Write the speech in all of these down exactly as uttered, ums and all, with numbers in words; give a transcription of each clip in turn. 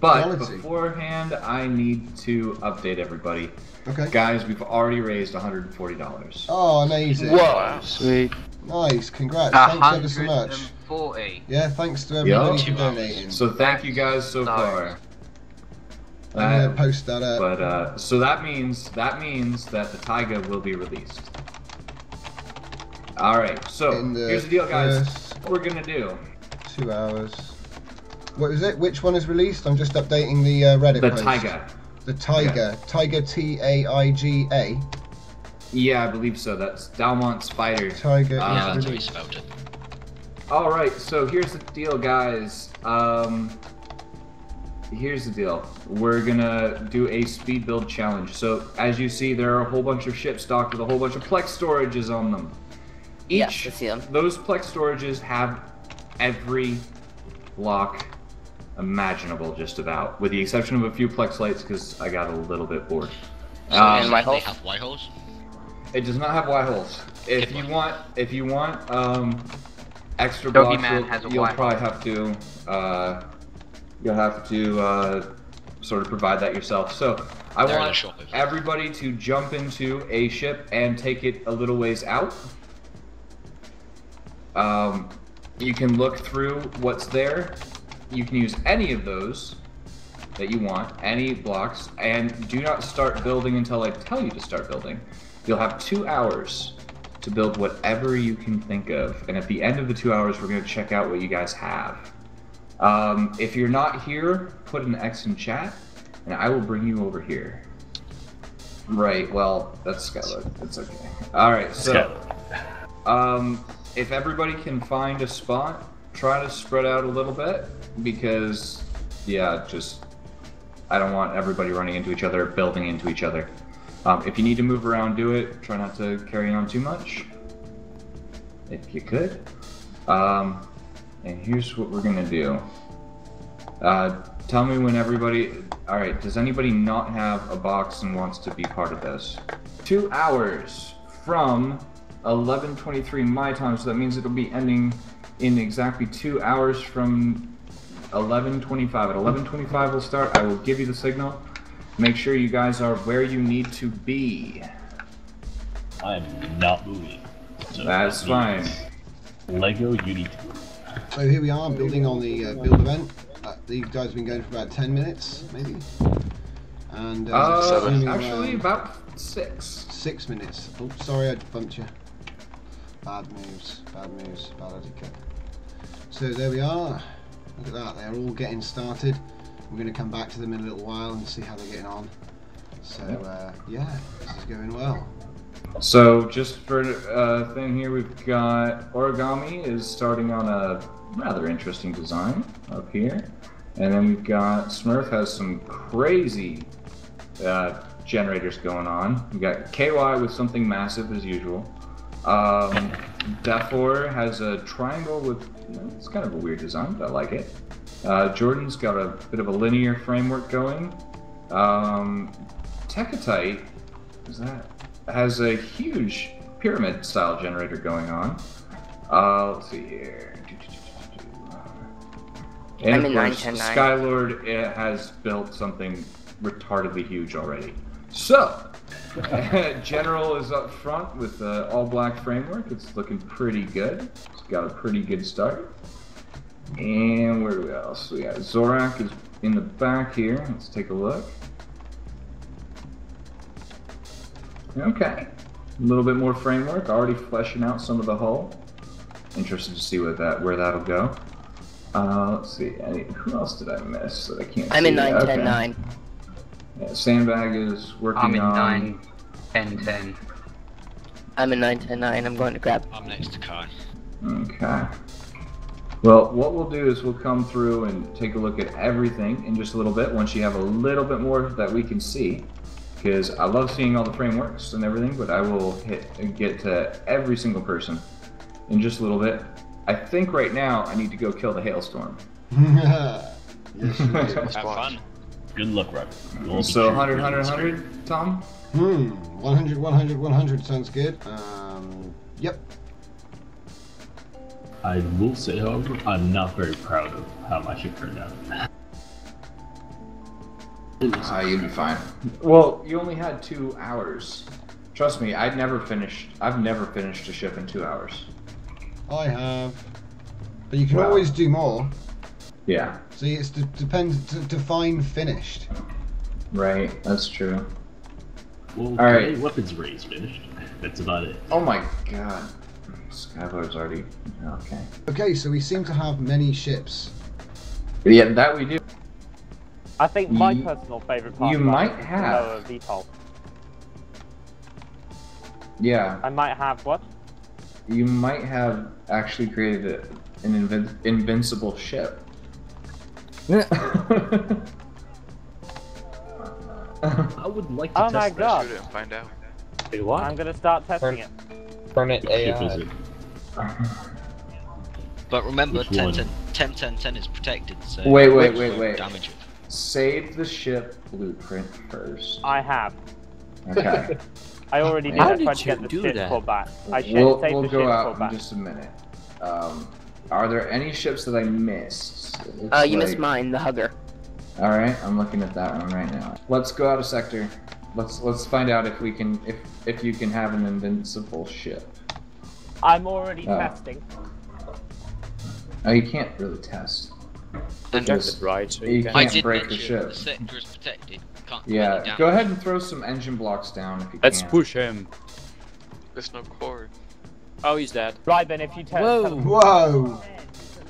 But Quality. beforehand, I need to update everybody. Okay. Guys, we've already raised one hundred forty dollars. Oh, amazing. Wow. Sweet. Nice. Congrats. Thanks ever so much. one hundred forty. Yeah, thanks to everybody for donating. So thank you guys so nice. far. I'm gonna post that up. But uh, so that means that means that the Taiga will be released. All right. So the here's the deal, guys. What we're gonna do? Two hours. What is it? Which one is released? I'm just updating the uh, Reddit the post. The Taiga. The Taiga. Yeah. Taiga. T A I G A. Yeah, I believe so. That's Dalmont's fighter. Taiga. Uh, yeah, that's how you spelled it. All right. So here's the deal, guys. Um. Here's the deal. We're gonna do a speed build challenge. So as you see, there are a whole bunch of ships docked with a whole bunch of Plex storages on them. Each yeah, I see them. Those Plex storages have every block imaginable, just about, with the exception of a few Plex lights, because I got a little bit bored. So um, and they have Y holes? It does not have Y holes. If you want, if you want um, extra Doggy blocks, you'll, has a you'll probably have to. Uh, You'll have to uh, sort of provide that yourself. So I They're want everybody to jump into a ship and take it a little ways out. Um, you can look through what's there. You can use any of those that you want, any blocks, and do not start building until I tell you to start building. You'll have two hours to build whatever you can think of. And at the end of the two hours, we're going to check out what you guys have. Um, if you're not here, put an X in chat, and I will bring you over here. Right, well, that's Skylord. It's okay. Alright, so, um, if everybody can find a spot, try to spread out a little bit, because, yeah, just, I don't want everybody running into each other, building into each other. Um, if you need to move around, do it. Try not to carry on too much, if you could. Um... And here's what we're gonna do. Uh, tell me when everybody. All right. Does anybody not have a box and wants to be part of this? Two hours from eleven twenty-three my time, so that means it'll be ending in exactly two hours from eleven twenty-five. At eleven twenty-five we'll start. I will give you the signal. Make sure you guys are where you need to be. I'm not moving. So That's fine. Lego, you need to. So here we are, building on the uh, build event. Uh, the guy's been going for about ten minutes, maybe. And uh, uh, actually, about six. Six minutes. Oh, sorry, I bumped you. Bad moves, bad moves, bad etiquette. So there we are. Look at that, they're all getting started. We're going to come back to them in a little while and see how they're getting on. So uh, yeah, this is going well. So just for a uh, thing here, we've got Origami is starting on a rather interesting design up here. And then we've got Smurf has some crazy uh, generators going on. We've got K Y with something massive as usual. Um, Daphor has a triangle with, you know, it's kind of a weird design, but I like it. Uh, Jordan's got a bit of a linear framework going. Um, Tekatite, is that? Has a huge pyramid style generator going on. Uh, let's see here. And of course, Skylord it has built something retardedly huge already. So, General is up front with the all black framework. It's looking pretty good. It's got a pretty good start. And where do we else? We got Zorak is in the back here. Let's take a look. Okay, a little bit more framework, already fleshing out some of the hull. Interested to see where that where that'll go. Uh, let's see, any, who else did I miss that I can't I'm see? I'm in nine ten nine. Okay. Yeah, Sandbag is working on... I'm in on... nine ten ten. I'm in nine ten nine, I'm going to grab... I'm next to Khan. Okay. Well, what we'll do is we'll come through and take a look at everything in just a little bit, once you have a little bit more that we can see. Because I love seeing all the frameworks and everything, but I will hit and get to every single person in just a little bit. I think right now I need to go kill the hailstorm. Yes, have fun. Good luck, Robert. We'll so one hundred, one hundred, one hundred, Tom? Hmm, one hundred, one hundred, one hundred sounds good. Um, yep. I will say, however, I'm not very proud of how my ship turned out. Ah, uh, you'd be fine. Well, you only had two hours. Trust me, I'd never finished. I've never finished a ship in two hours. I have, but you can wow. always do more. Yeah. See, it's de depends to define finished. Right, that's true. Well, all right, weapons raise finished. That's about it. Oh my god, Skylord's already okay. Okay, so we seem to have many ships. Yeah, that we do. I think my you, personal favorite part you might is have lower V TOL. Yeah. I might have what? You might have actually created a, an invin invincible ship. I would like to oh test my God. it and find out. Wait, what? I'm gonna start testing Perm it. Permit A I. But remember, ten ten ten ten is protected. So wait, wait, wait, wait. Damage it. Save the ship blueprint first. I have. Okay. I already did. I tried to get the ship call back. I should we'll, save we'll the ship call back. We'll go out in just a minute. Um, are there any ships that I missed? Uh, you like... missed mine, the Hugger. All right, I'm looking at that one right now. Let's go out of sector. Let's let's find out if we can if if you can have an invincible ship. I'm already uh, testing. Oh, you can't really test. Just, right, so you, you can't I did break the ship. The sector is protected. Can't yeah, go ahead and throw some engine blocks down if you Let's can. Let's push him. There's no cord. Oh, he's dead. Rhyben, if you test. Whoa! Whoa!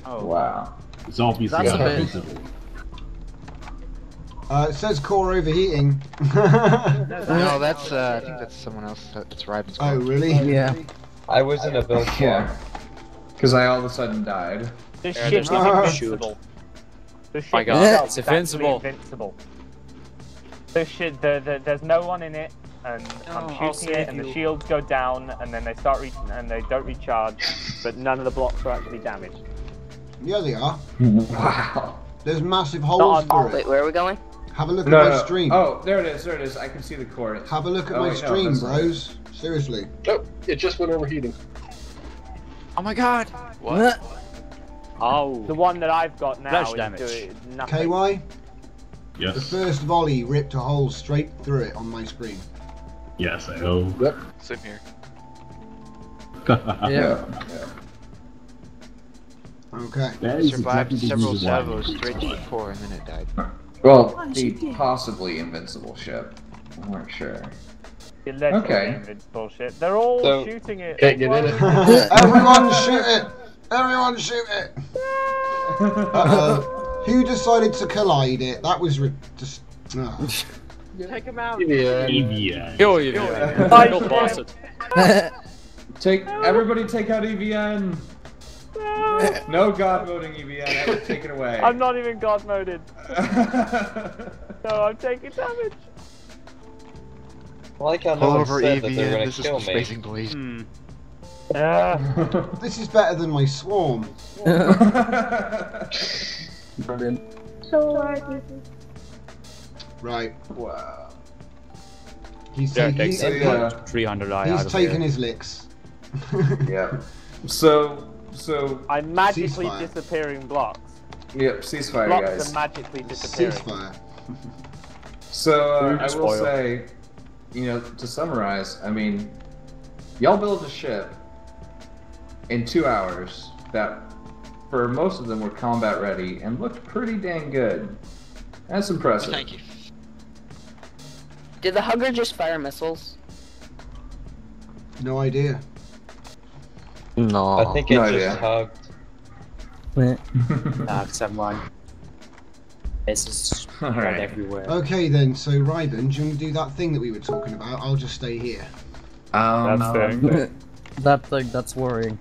Oh wow! It's obviously invincible. Uh, it says core overheating. No, that's uh, I think that's someone else. That's Rhyben's core. Oh really? Yeah. I was in a build core. Because I all of a sudden died. This yeah, ship is invincible. This ship My God. Is it's invincible. invincible. This shit, the, the, there's no one in it, and oh, I'm shooting it, and you. the shields go down, and then they start re and they don't recharge, but none of the blocks are actually damaged. Yeah, they are. Wow. There's massive holes through it. Wait, where are we going? Have a look no, at my no. stream. Oh, there it is, there it is. I can see the core. Have a look at oh, my wait, stream, no, bros. It. Seriously. Nope, it just went overheating. Oh my God. What? What? Oh, the one that I've got now is doing nothing. K Y? Yes. The first volley ripped a hole straight through it on my screen. Yes, I know. Yep. Same here. yeah. yeah. Okay. That survived several salvos straight to the core and then it died. Well, the possibly invincible ship. I'm not sure. Okay. Bullshit. They're all so, shooting it. Can't get in it. Everyone shoot it! Everyone shoot it! Uh-oh. Who decided to collide it? That was re just... Oh. Take him out! E V N. Kill E V N. Kill bastard. Take... Everybody take out E V N! No, no god moding E V N, I would take it away. I'm not even god moded. No, I'm taking damage. I like how no one said that they're gonna kill me. Hmm. Uh. This is better than my swarm. Brilliant. So hard. Right. Wow. He's, yeah, he, he's, uh, he's taken his licks. Yeah. So, so. I'm magically ceasefire. disappearing blocks. Yep, ceasefire, blocks guys. Blocks are magically disappearing. Ceasefire. So uh, I will spoiled. say, you know, to summarize, I mean, y'all build a ship. In two hours, that for most of them were combat ready and looked pretty dang good. That's impressive. Thank you. Did the Hugger just fire missiles? No idea. No. I think it no just idea. hugged. Nah, except mine. It's just right. everywhere. Okay then, so Rhyben, do you want to do that thing that we were talking about? I'll just stay here. Um, That's um... That thing, that's worrying.